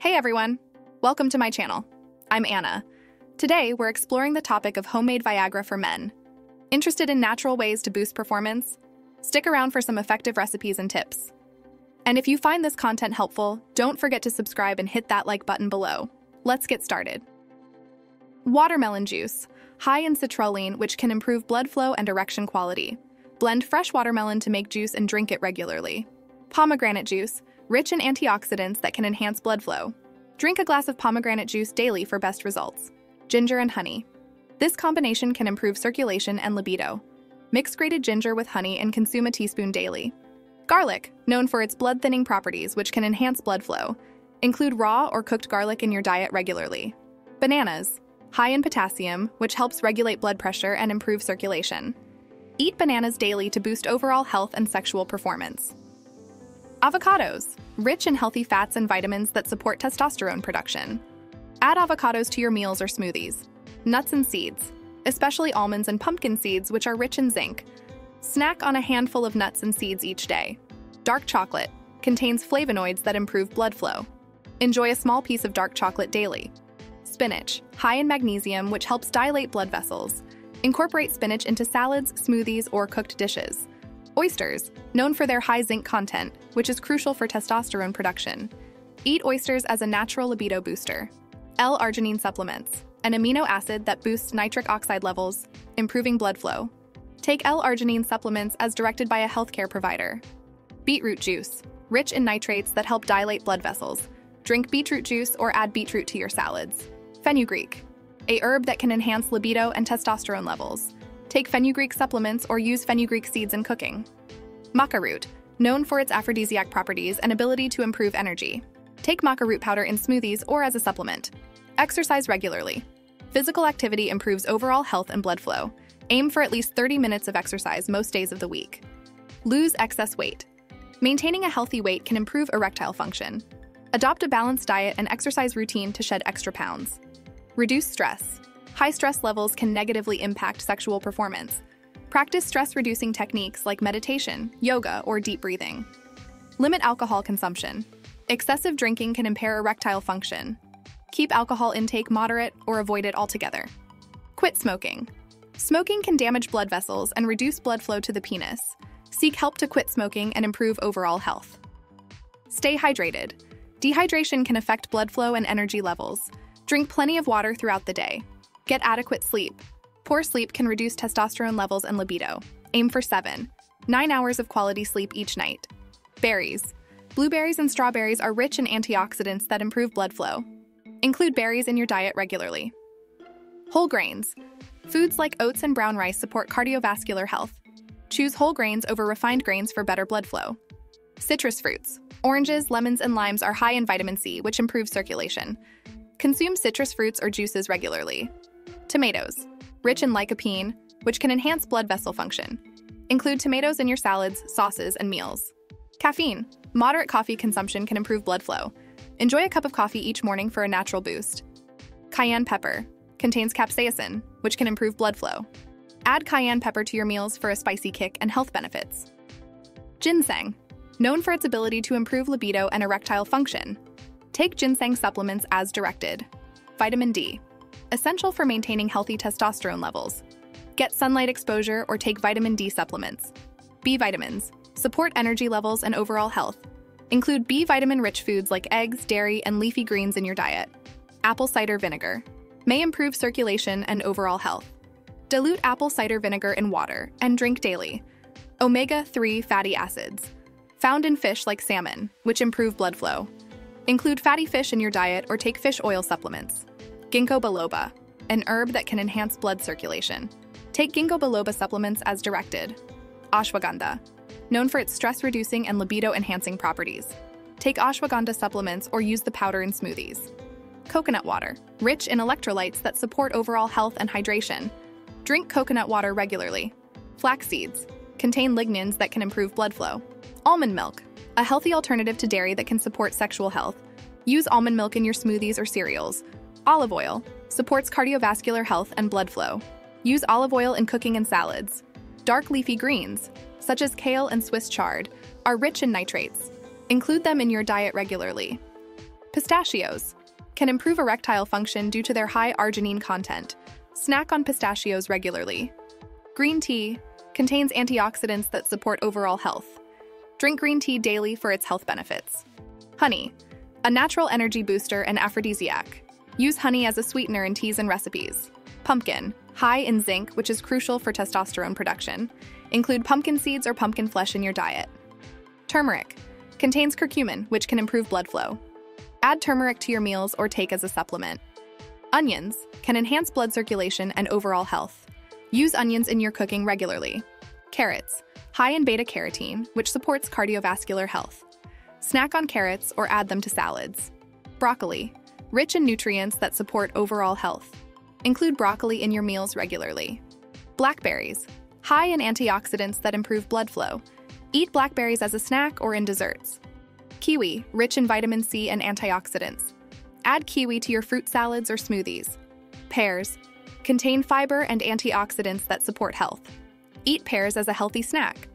Hey everyone, welcome to my channel. I'm Anna. Today, we're exploring the topic of homemade Viagra for men. Interested in natural ways to boost performance? Stick around for some effective recipes and tips. And if you find this content helpful, don't forget to subscribe and hit that like button below. Let's get started. Watermelon juice, high in citrulline, which can improve blood flow and erection quality. Blend fresh watermelon to make juice and drink it regularly. Pomegranate juice, rich in antioxidants that can enhance blood flow. Drink a glass of pomegranate juice daily for best results. Ginger and honey. This combination can improve circulation and libido. Mix grated ginger with honey and consume a teaspoon daily. Garlic, known for its blood-thinning properties, which can enhance blood flow. Include raw or cooked garlic in your diet regularly. Bananas, high in potassium, which helps regulate blood pressure and improve circulation. Eat bananas daily to boost overall health and sexual performance. Avocados, rich in healthy fats and vitamins that support testosterone production. Add avocados to your meals or smoothies. Nuts and seeds, especially almonds and pumpkin seeds, which are rich in zinc. Snack on a handful of nuts and seeds each day. Dark chocolate contains flavonoids that improve blood flow. Enjoy a small piece of dark chocolate daily. Spinach, high in magnesium, which helps dilate blood vessels. Incorporate spinach into salads, smoothies, or cooked dishes. Oysters, known for their high zinc content, which is crucial for testosterone production. Eat oysters as a natural libido booster. L-arginine supplements, an amino acid that boosts nitric oxide levels, improving blood flow. Take L-arginine supplements as directed by a healthcare provider. Beetroot juice, rich in nitrates that help dilate blood vessels. Drink beetroot juice or add beetroot to your salads. Fenugreek, a herb that can enhance libido and testosterone levels. Take fenugreek supplements or use fenugreek seeds in cooking. Maca root, known for its aphrodisiac properties and ability to improve energy. Take maca root powder in smoothies or as a supplement. Exercise regularly. Physical activity improves overall health and blood flow. Aim for at least 30 minutes of exercise most days of the week. Lose excess weight. Maintaining a healthy weight can improve erectile function. Adopt a balanced diet and exercise routine to shed extra pounds. Reduce stress. High stress levels can negatively impact sexual performance. Practice stress-reducing techniques like meditation, yoga, or deep breathing. Limit alcohol consumption. Excessive drinking can impair erectile function. Keep alcohol intake moderate or avoid it altogether. Quit smoking. Smoking can damage blood vessels and reduce blood flow to the penis. Seek help to quit smoking and improve overall health. Stay hydrated. Dehydration can affect blood flow and energy levels. Drink plenty of water throughout the day. Get adequate sleep. Poor sleep can reduce testosterone levels and libido. Aim for 7-9 hours of quality sleep each night. Berries. Blueberries and strawberries are rich in antioxidants that improve blood flow. Include berries in your diet regularly. Whole grains. Foods like oats and brown rice support cardiovascular health. Choose whole grains over refined grains for better blood flow. Citrus fruits. Oranges, lemons, and limes are high in vitamin C, which improves circulation. Consume citrus fruits or juices regularly. Tomatoes, rich in lycopene, which can enhance blood vessel function. Include tomatoes in your salads, sauces, and meals. Caffeine, moderate coffee consumption can improve blood flow. Enjoy a cup of coffee each morning for a natural boost. Cayenne pepper, contains capsaicin, which can improve blood flow. Add cayenne pepper to your meals for a spicy kick and health benefits. Ginseng, known for its ability to improve libido and erectile function. Take ginseng supplements as directed. Vitamin D, essential for maintaining healthy testosterone levels. Get sunlight exposure or take vitamin D supplements. B vitamins support energy levels and overall health. Include B vitamin-rich foods like eggs, dairy, and leafy greens in your diet. Apple cider vinegar may improve circulation and overall health. Dilute apple cider vinegar in water and drink daily. Omega-3 fatty acids, found in fish like salmon, which improve blood flow. Include fatty fish in your diet or take fish oil supplements. Ginkgo biloba, an herb that can enhance blood circulation. Take ginkgo biloba supplements as directed. Ashwagandha, known for its stress-reducing and libido-enhancing properties. Take ashwagandha supplements or use the powder in smoothies. Coconut water, rich in electrolytes that support overall health and hydration. Drink coconut water regularly. Flax seeds, contain lignans that can improve blood flow. Almond milk, a healthy alternative to dairy that can support sexual health. Use almond milk in your smoothies or cereals. Olive oil, supports cardiovascular health and blood flow. Use olive oil in cooking and salads. Dark leafy greens, such as kale and Swiss chard, are rich in nitrates. Include them in your diet regularly. Pistachios can improve erectile function due to their high arginine content. Snack on pistachios regularly. Green tea contains antioxidants that support overall health. Drink green tea daily for its health benefits. Honey, a natural energy booster and aphrodisiac. Use honey as a sweetener in teas and recipes. Pumpkin, high in zinc, which is crucial for testosterone production. Include pumpkin seeds or pumpkin flesh in your diet. Turmeric, contains curcumin, which can improve blood flow. Add turmeric to your meals or take as a supplement. Onions, can enhance blood circulation and overall health. Use onions in your cooking regularly. Carrots, high in beta-carotene, which supports cardiovascular health. Snack on carrots or add them to salads. Broccoli, rich in nutrients that support overall health. Include broccoli in your meals regularly. Blackberries, high in antioxidants that improve blood flow. Eat blackberries as a snack or in desserts. Kiwi, rich in vitamin C and antioxidants. Add kiwi to your fruit salads or smoothies. Pears, contain fiber and antioxidants that support health. Eat pears as a healthy snack.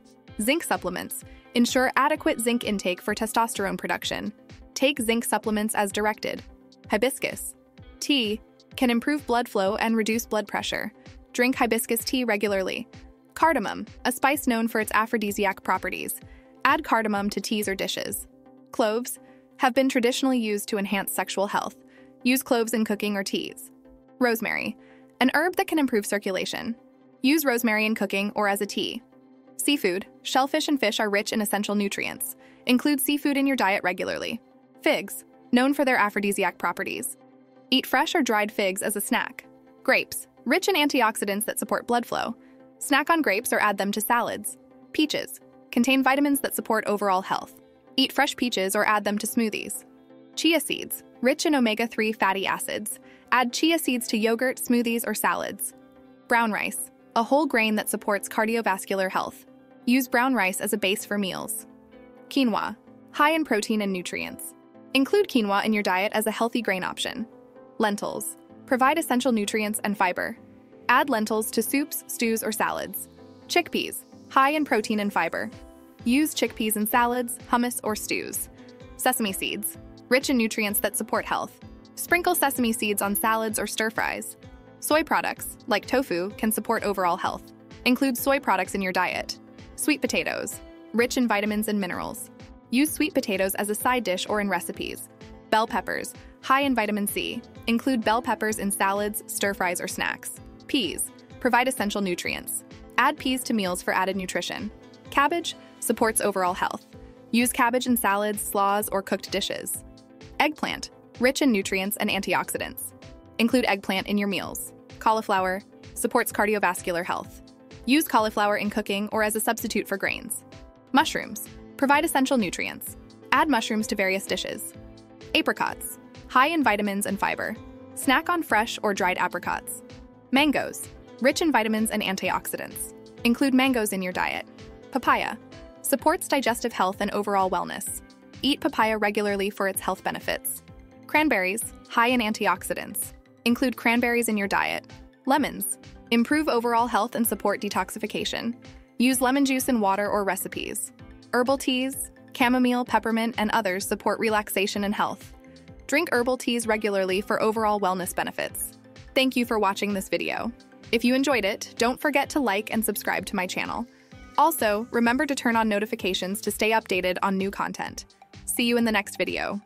Zinc supplements, ensure adequate zinc intake for testosterone production. Take zinc supplements as directed. Hibiscus, tea, can improve blood flow and reduce blood pressure. Drink hibiscus tea regularly. Cardamom, a spice known for its aphrodisiac properties. Add cardamom to teas or dishes. Cloves have been traditionally used to enhance sexual health. Use cloves in cooking or teas. Rosemary, an herb that can improve circulation. Use rosemary in cooking or as a tea. Seafood, shellfish and fish are rich in essential nutrients. Include seafood in your diet regularly. Figs, known for their aphrodisiac properties. Eat fresh or dried figs as a snack. Grapes, rich in antioxidants that support blood flow. Snack on grapes or add them to salads. Peaches, contain vitamins that support overall health. Eat fresh peaches or add them to smoothies. Chia seeds, rich in omega-3 fatty acids. Add chia seeds to yogurt, smoothies, or salads. Brown rice, a whole grain that supports cardiovascular health. Use brown rice as a base for meals. Quinoa, high in protein and nutrients. Include quinoa in your diet as a healthy grain option. Lentils, provide essential nutrients and fiber. Add lentils to soups, stews, or salads. Chickpeas, high in protein and fiber. Use chickpeas in salads, hummus, or stews. Sesame seeds, rich in nutrients that support health. Sprinkle sesame seeds on salads or stir-fries. Soy products, like tofu, can support overall health. Include soy products in your diet. Sweet potatoes, rich in vitamins and minerals. Use sweet potatoes as a side dish or in recipes. Bell peppers, high in vitamin C. Include bell peppers in salads, stir-fries, or snacks. Peas, provide essential nutrients. Add peas to meals for added nutrition. Cabbage, supports overall health. Use cabbage in salads, slaws, or cooked dishes. Eggplant, rich in nutrients and antioxidants. Include eggplant in your meals. Cauliflower, supports cardiovascular health. Use cauliflower in cooking or as a substitute for grains. Mushrooms, provide essential nutrients. Add mushrooms to various dishes. Apricots, high in vitamins and fiber. Snack on fresh or dried apricots. Mangoes, rich in vitamins and antioxidants. Include mangoes in your diet. Papaya, supports digestive health and overall wellness. Eat papaya regularly for its health benefits. Cranberries, high in antioxidants. Include cranberries in your diet. Lemons, improve overall health and support detoxification. Use lemon juice in water or recipes. Herbal teas, chamomile, peppermint, and others support relaxation and health. Drink herbal teas regularly for overall wellness benefits. Thank you for watching this video. If you enjoyed it, don't forget to like and subscribe to my channel. Also, remember to turn on notifications to stay updated on new content. See you in the next video.